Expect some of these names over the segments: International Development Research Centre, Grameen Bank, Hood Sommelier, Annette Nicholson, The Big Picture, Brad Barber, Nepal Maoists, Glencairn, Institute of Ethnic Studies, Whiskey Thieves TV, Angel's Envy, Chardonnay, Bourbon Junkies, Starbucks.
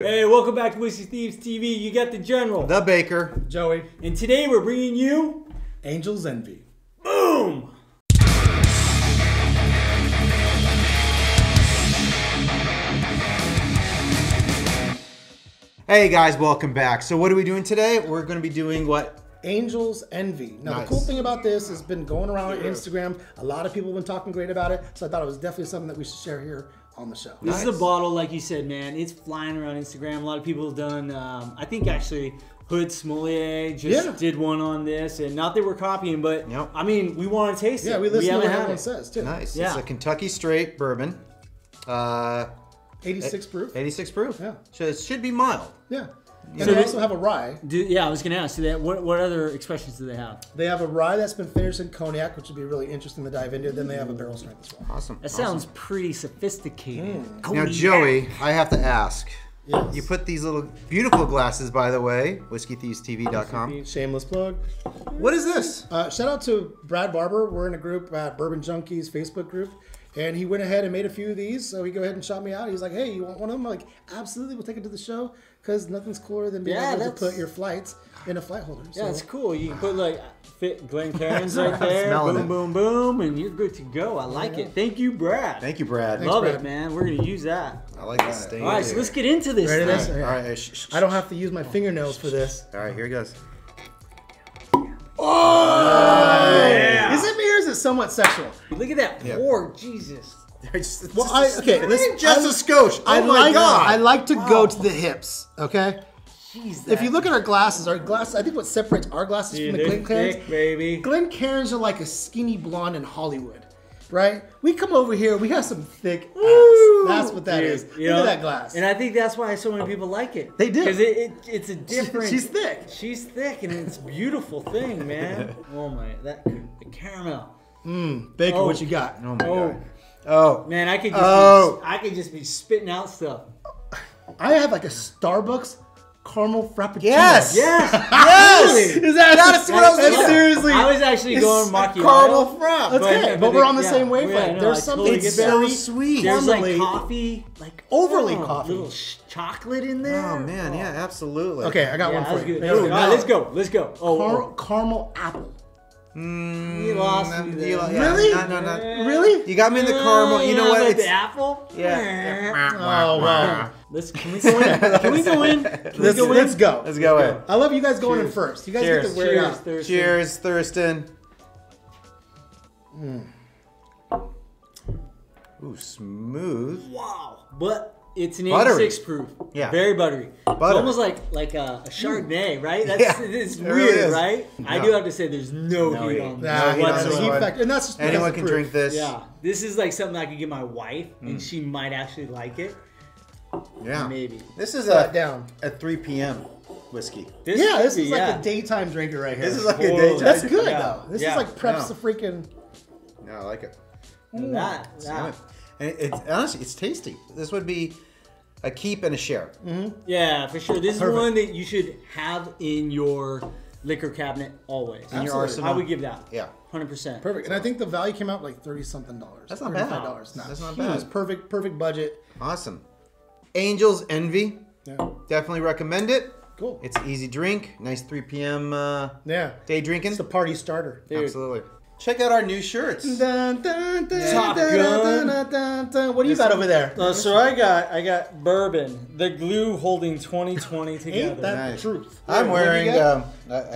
Hey, welcome back to Whiskey Thieves TV. You got the General, the Baker, Joey, and today we're bringing you Angel's Envy. Boom! Hey guys, welcome back. So what are we doing today? We're going to be doing what? Angel's Envy. Now nice. The cool thing about this has been going around on Instagram. A lot of people have been talking great about it, so I thought it was definitely something that we should share here on the show. This is a bottle, like you said, man. It's flying around Instagram. A lot of people have done, I think actually Hood Sommelier just did one on this, and not that we're copying, but I mean, we want to taste it. Yeah, we listen to what everyone says too. Nice. Yeah. It's a Kentucky straight bourbon. 86 proof. 86 proof. Yeah. So it should be mild. Yeah. And so they also have a rye. Yeah, I was going to ask. So what other expressions do they have? They have a rye that's been finished in cognac, which would be really interesting to dive into. Then they have a barrel strength as well. Awesome. That sounds pretty sophisticated. Now, Joey, I have to ask. Yes. You put these little beautiful glasses, by the way, whiskeythievestv.com. Shameless plug. What is this? Shout out to Brad Barber. We're in a group at Bourbon Junkies Facebook group. And he went ahead and made a few of these, so he go ahead and shot me out. He's like, "Hey, you want one of them?" I'm like, "Absolutely, we'll take it to the show because nothing's cooler than being able to put your flights in a flight holder." So. Yeah, it's cool. You can put like Glencairns right there, boom, boom, boom, and you're good to go. I like it. Thank you, Brad. Thank you, Brad. Thanks, Brad. Love it, man. We're gonna use that. I like this thing. All right, so let's get into this. Ready? All right. I don't have to use my fingernails for this. All right, here it goes. Oh! Yeah. Is it me or is it somewhat sexual? Look at that pour, Jesus. Just a skosh. Oh my God. I like to go to the hips, okay? Jeez, if you look at our glasses, I think what separates our glasses from the Glencairns, Glencairns are like a skinny blonde in Hollywood, right? We come over here, we have some thick ass. That's what that is. Look at that glass. And I think that's why so many people like it. They do. Because it's a different. She's thick. She's thick, and it's a beautiful thing, man. Oh my, the caramel. Baker, what you got? Oh my God. Oh man, I could just be spitting out stuff. I have like a Starbucks caramel frappuccino. Yes, yes, yes. Is that what I was thinking? Seriously, I was actually going macchiato. Caramel frap. That's good. But we're on the same wavelength. There's something. It's so sweet. There's like coffee, like overly coffee, little chocolate in there. Oh man, yeah, absolutely. Okay, I got one for you. All right, let's go. Let's go. Oh, caramel apple. You lost me there. Really? No. Really? You got me in the caramel. You know what? Like it's the apple? Yeah. Oh, wow. Can we go in? Let's go in. I love you guys going in first. You guys get to wear out. Cheers, Thurston. Ooh, smooth. Wow. But it's an 86 proof. Yeah. Very buttery. It's almost like a Chardonnay, right? It's weird, right? No. I do have to say there's no heat on this. Anyone can drink this. Yeah. This is like something I could give my wife, and she might actually like it. Yeah. Maybe. This is a 3 p.m. whiskey. This is like a daytime drinker right here. This is like a daytime. That's good, though. This is like preps the freaking... No, I like it. That. And honestly, it's tasty. This would be a keep and a share. Yeah, for sure. This is one that you should have in your liquor cabinet always. In your arsenal. I would give that. Yeah. 100%. Perfect. And I think the value came out like $30-something. That's not bad. $35. No, that's not bad. It's perfect budget. Awesome. Angel's Envy. Yeah. Definitely recommend it. Cool. It's an easy drink. Nice 3 p.m. Day drinking. It's the party starter. Dude. Absolutely. Check out our new shirts. Top Gun. What do you got over there? So I got bourbon, the glue holding 2020 together. Ain't that the truth? I'm wearing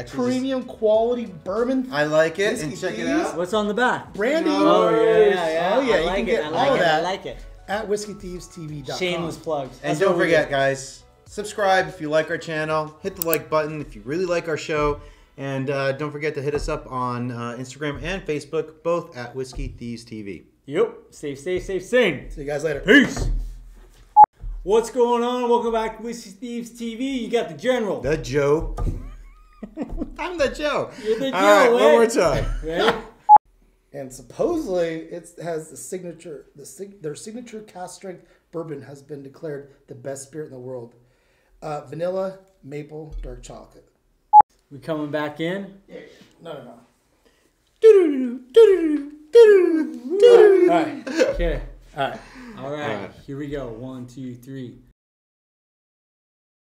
premium quality bourbon. I like it. And check it out. What's on the back? Brandy. Oh yeah. You can get all of that. I like it. At whiskeythievestv.com. Shameless plugs. And don't forget, guys, subscribe if you like our channel. Hit the like button if you really like our show. And don't forget to hit us up on Instagram and Facebook, both at Whiskey Thieves TV. Yep. Safe, sane. See you guys later. Peace. What's going on? Welcome back to Whiskey Thieves TV. You got the General. The Joe. I'm the Joe. You're the Joe. All right, one more time. Right? And supposedly, it has the signature. Their signature cask strength bourbon has been declared the best spirit in the world. Vanilla, maple, dark chocolate. We coming back in? Yeah. No. All right. Okay. All right. Here we go. 1, 2, 3.